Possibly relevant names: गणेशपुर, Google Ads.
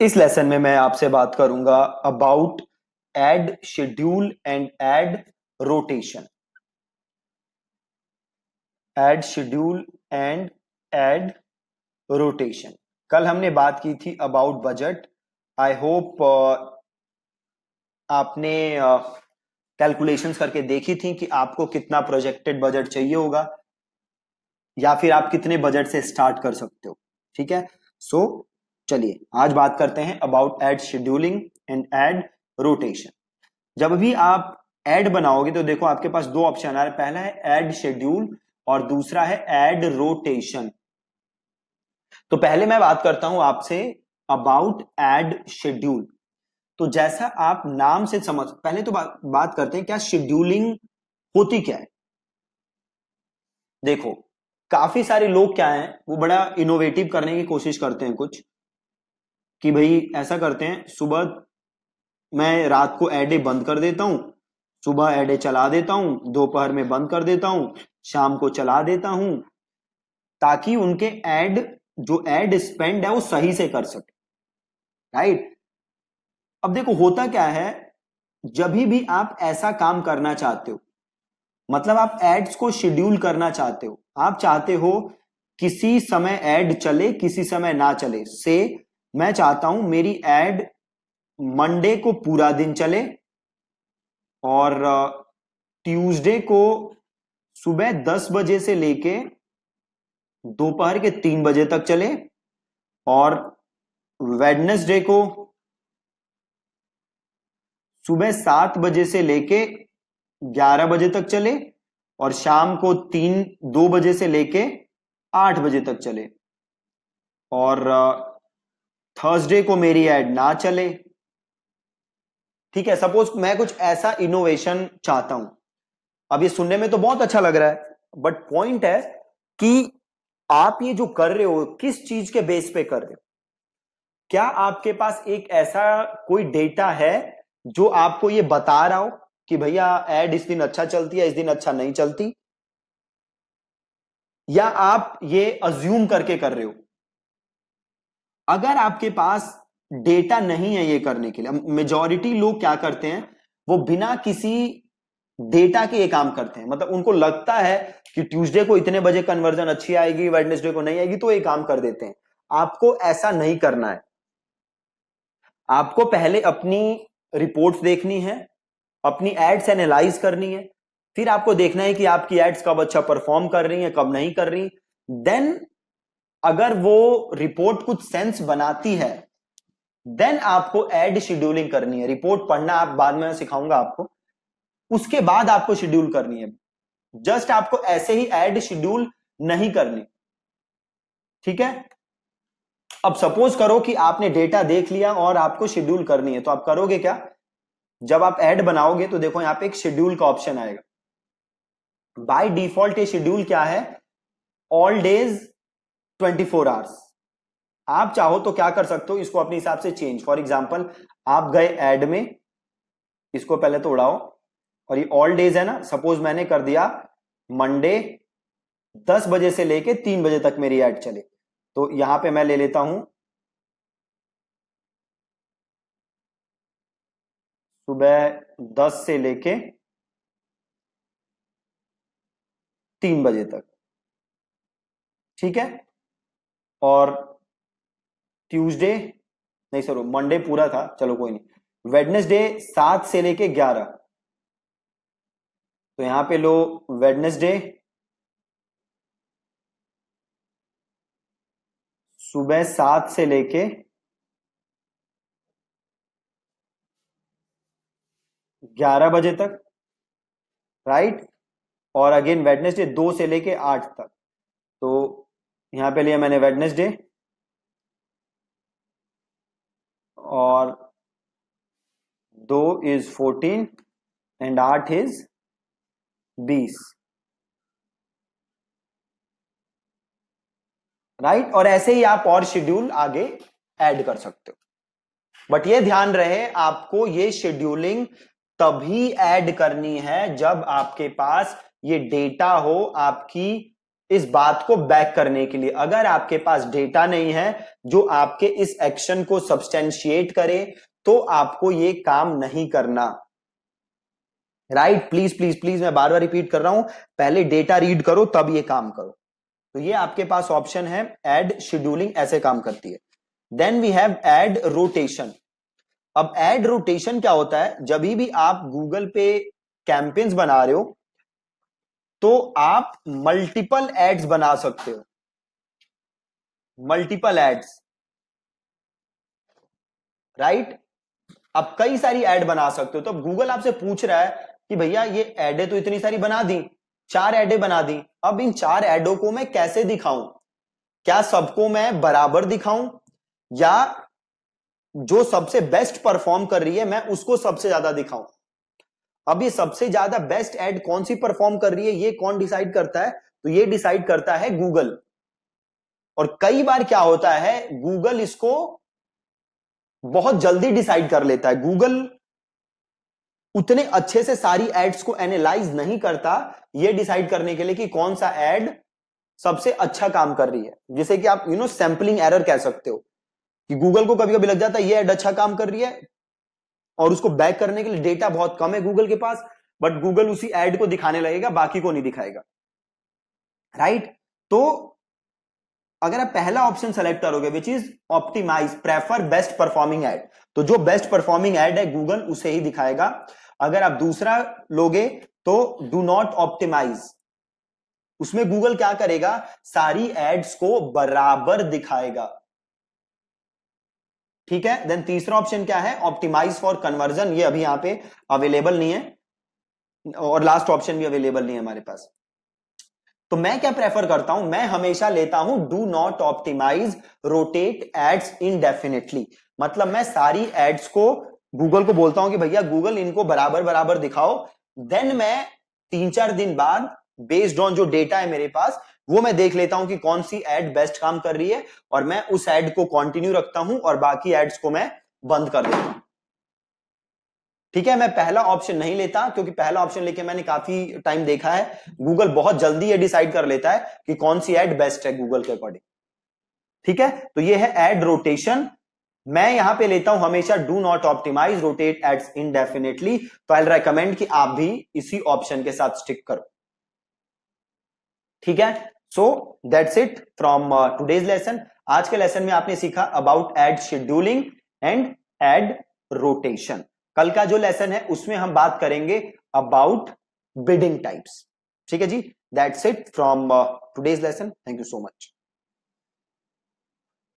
इस लेसन में मैं आपसे बात करूंगा about ad schedule and ad rotation. Ad schedule and ad rotation. कल हमने बात की थी अबाउट बजट। आई होप आपने कैलकुलेशंस करके देखी थी कि आपको कितना प्रोजेक्टेड बजट चाहिए होगा या फिर आप कितने बजट से स्टार्ट कर सकते हो। ठीक है, सो चलिए आज बात करते हैं about ad scheduling and ad rotation. जब भी आप एड बनाओगे तो देखो आपके पास दो ऑप्शन आ रहे हैं, पहला है एड शेड्यूल और दूसरा है एड रोटेशन। तो पहले मैं बात करता हूं आपसे अबाउट एड शेड्यूल। तो जैसा आप नाम से समझ, पहले तो बात करते हैं क्या शेड्यूलिंग होती क्या है। देखो काफी सारे लोग क्या हैं वो बड़ा इनोवेटिव करने की कोशिश करते हैं कुछ, कि भाई ऐसा करते हैं सुबह मैं रात को एडे बंद कर देता हूं, सुबह एडे चला देता हूं, दोपहर में बंद कर देता हूं, शाम को चला देता हूं, ताकि उनके एड जो एड स्पेंड है वो सही से कर सके। राइट, अब देखो होता क्या है, जब भी आप ऐसा काम करना चाहते हो, मतलब आप एड्स को शेड्यूल करना चाहते हो, आप चाहते हो किसी समय एड चले किसी समय ना चले। से मैं चाहता हूं मेरी एड मंडे को पूरा दिन चले और ट्यूसडे को सुबह 10 बजे से लेके दोपहर के 3 बजे तक चले और वेडनेसडे को सुबह 7 बजे से लेके 11 बजे तक चले और शाम को 2 बजे से लेके 8 बजे तक चले और थर्सडे को मेरी ऐड ना चले। ठीक है, सपोज मैं कुछ ऐसा इनोवेशन चाहता हूं। अब ये सुनने में तो बहुत अच्छा लग रहा है, बट पॉइंट है कि आप ये जो कर रहे हो किस चीज के बेस पे कर रहे हो। क्या आपके पास एक ऐसा कोई डेटा है जो आपको ये बता रहा हो कि भैया ऐड इस दिन अच्छा चलती है, इस दिन अच्छा नहीं चलती, या आप ये अज्यूम करके कर रहे हो। अगर आपके पास डेटा नहीं है ये करने के लिए, मेजॉरिटी लोग क्या करते हैं वो बिना किसी डेटा के ये काम करते हैं। मतलब उनको लगता है कि ट्यूसडे को इतने बजे कन्वर्जन अच्छी आएगी, वेडनेसडे को नहीं आएगी, तो ये काम कर देते हैं। आपको ऐसा नहीं करना है। आपको पहले अपनी रिपोर्ट्स देखनी है, अपनी एड्स एनालाइज करनी है, फिर आपको देखना है कि आपकी एड्स कब अच्छा परफॉर्म कर रही है कब नहीं कर रही। देन अगर वो रिपोर्ट कुछ सेंस बनाती है देन आपको एड शेड्यूलिंग करनी है। रिपोर्ट पढ़ना आप बाद में सिखाऊंगा आपको, उसके बाद आपको शेड्यूल करनी है। जस्ट आपको ऐसे ही एड शेड्यूल नहीं करनी। ठीक है, अब सपोज करो कि आपने डेटा देख लिया और आपको शेड्यूल करनी है, तो आप करोगे क्या, जब आप एड बनाओगे तो देखो यहां पे एक शेड्यूल का ऑप्शन आएगा। बाय डिफॉल्ट ये शेड्यूल क्या है, ऑल डेज 24 आवर्स। आप चाहो तो क्या कर सकते हो इसको अपने हिसाब से चेंज। फॉर एग्जाम्पल आप गए एड में, इसको पहले तो उड़ाओ और ये ऑल डेज है ना, सपोज मैंने कर दिया मंडे 10 बजे से लेके 3 बजे तक मेरी एड चले, तो यहां पे मैं ले लेता हूं सुबह 10 से लेके 3 बजे तक। ठीक है, और ट्यूसडे नहीं सर मंडे पूरा था, चलो कोई नहीं, वेडनेसडे 7 से लेके 11, तो यहां पे लो वेडनेसडे सुबह 7 से लेके 11 बजे तक। राइट, और अगेन वेडनेसडे 2 से लेके 8 तक, तो यहां पे लिया मैंने वेडनेसडे और 2 इज 14 एंड 8 इज 20। राइट, और ऐसे ही आप और शेड्यूल आगे ऐड कर सकते हो। बट ये ध्यान रहे आपको ये शेड्यूलिंग तभी ऐड करनी है जब आपके पास ये डेटा हो, आपकी इस बात को बैक करने के लिए अगर आपके पास डेटा नहीं है जो आपके इस एक्शन को सब्सटेंशिएट करे तो आपको ये काम नहीं करना। राइट, प्लीज प्लीज प्लीज मैं बार बार रिपीट कर रहा हूं, पहले डेटा रीड करो तब ये काम करो। तो ये आपके पास ऑप्शन है, एड शेड्यूलिंग ऐसे काम करती है। Then we have ad rotation. अब एड रोटेशन क्या होता है, जब भी आप गूगल पे कैंपेन्स बना रहे हो तो आप मल्टीपल एड्स बना सकते हो, मल्टीपल एड्स। राइट, आप कई सारी एड बना सकते हो। तो गूगल आपसे पूछ रहा है कि भैया ये एडें तो इतनी सारी बना दी, 4 एडें बना दी, अब इन 4 एडों को मैं कैसे दिखाऊं? क्या सबको मैं बराबर दिखाऊं या जो सबसे बेस्ट परफॉर्म कर रही है मैं उसको सबसे ज्यादा दिखाऊं? अब ये सबसे ज्यादा बेस्ट एड कौन सी परफॉर्म कर रही है ये कौन डिसाइड करता है? तो ये डिसाइड करता है गूगल। और कई बार क्या होता है, गूगल इसको बहुत जल्दी डिसाइड कर लेता है। गूगल उतने अच्छे से सारी एड्स को एनालाइज नहीं करता ये डिसाइड करने के लिए कि कौन सा एड सबसे अच्छा काम कर रही है, जिसे कि आप सैंपलिंग एरर कह सकते हो कि गूगल को कभी कभी लग जाता है ये एड अच्छा काम कर रही है और उसको बैक करने के लिए डेटा बहुत कम है गूगल के पास, बट गूगल उसी एड को दिखाने लगेगा, बाकी को नहीं दिखाएगा। राइट, तो अगर आप पहला ऑप्शन सेलेक्ट करोगे which is optimise prefer best performing ad, तो जो बेस्ट परफॉर्मिंग एड है गूगल उसे ही दिखाएगा। अगर आप दूसरा लोगे तो डू नॉट ऑप्टिमाइज, उसमें गूगल क्या करेगा, सारी एड्स को बराबर दिखाएगा। ठीक है, देन तीसरा ऑप्शन क्या है, ऑप्टिमाइज फॉर कन्वर्जन, ये अभी यहां पे अवेलेबल नहीं है और लास्ट ऑप्शन भी अवेलेबल नहीं है हमारे पास। तो मैं क्या प्रेफर करता हूं, मैं हमेशा लेता हूं do not optimise rotate ads indefinitely. मतलब मैं सारी एड्स को गूगल को बोलता हूं कि भैया गूगल इनको बराबर बराबर दिखाओ, देन मैं 3-4 दिन बाद बेस्ड ऑन जो डेटा है मेरे पास वो मैं देख लेता हूं कि कौन सी एड बेस्ट काम कर रही है और मैं उस एड को कंटिन्यू रखता हूं और बाकी एड्स को मैं बंद कर देता हूं। ठीक है, मैं पहला ऑप्शन नहीं लेता क्योंकि पहला ऑप्शन लेके मैंने काफी टाइम देखा है, गूगल बहुत जल्दी ये डिसाइड कर लेता है कि कौन सी एड बेस्ट है गूगल के अकॉर्डिंग। ठीक है, तो ये है एड रोटेशन। मैं यहां पे लेता हूं हमेशा do not optimise rotate ads indefinitely. तो आई रेकमेंड कि आप भी इसी ऑप्शन के साथ स्टिक करो। ठीक है, so that's it from today's lesson. आज के लेसन में आपने सीखा about ad scheduling and ad rotation. कल का जो लेसन है उसमें हम बात करेंगे अबाउट बिडिंग टाइप्स। ठीक है जी, that's it from today's lesson. Thank you so much.